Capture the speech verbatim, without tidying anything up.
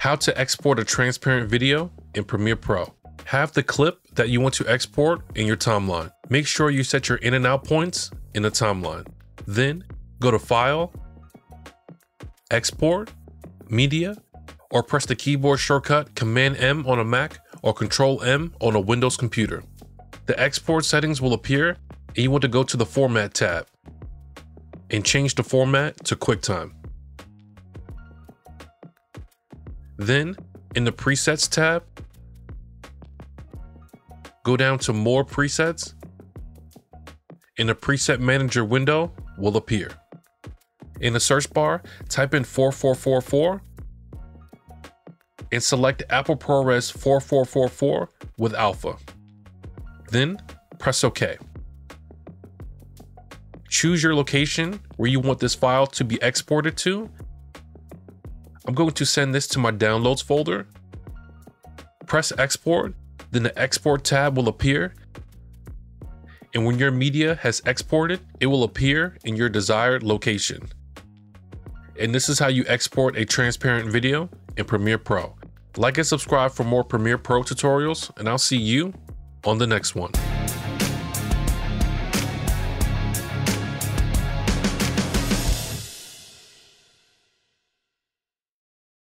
How to export a transparent video in Premiere Pro. Have the clip that you want to export in your timeline. Make sure you set your in and out points in the timeline. Then go to File, Export, Media, or press the keyboard shortcut Command M on a Mac or Control M on a Windows computer. The export settings will appear and you want to go to the Format tab and change the format to QuickTime. Then in the Presets tab, go down to More Presets and the Preset Manager window will appear. In the search bar, type in four four four four and select Apple ProRes four four four four with Alpha. Then press OK. Choose your location where you want this file to be exported to. I'm going to send this to my downloads folder. Press export, then the export tab will appear. And when your media has exported, it will appear in your desired location. And this is how you export a transparent video in Premiere Pro. Like and subscribe for more Premiere Pro tutorials, and I'll see you on the next one.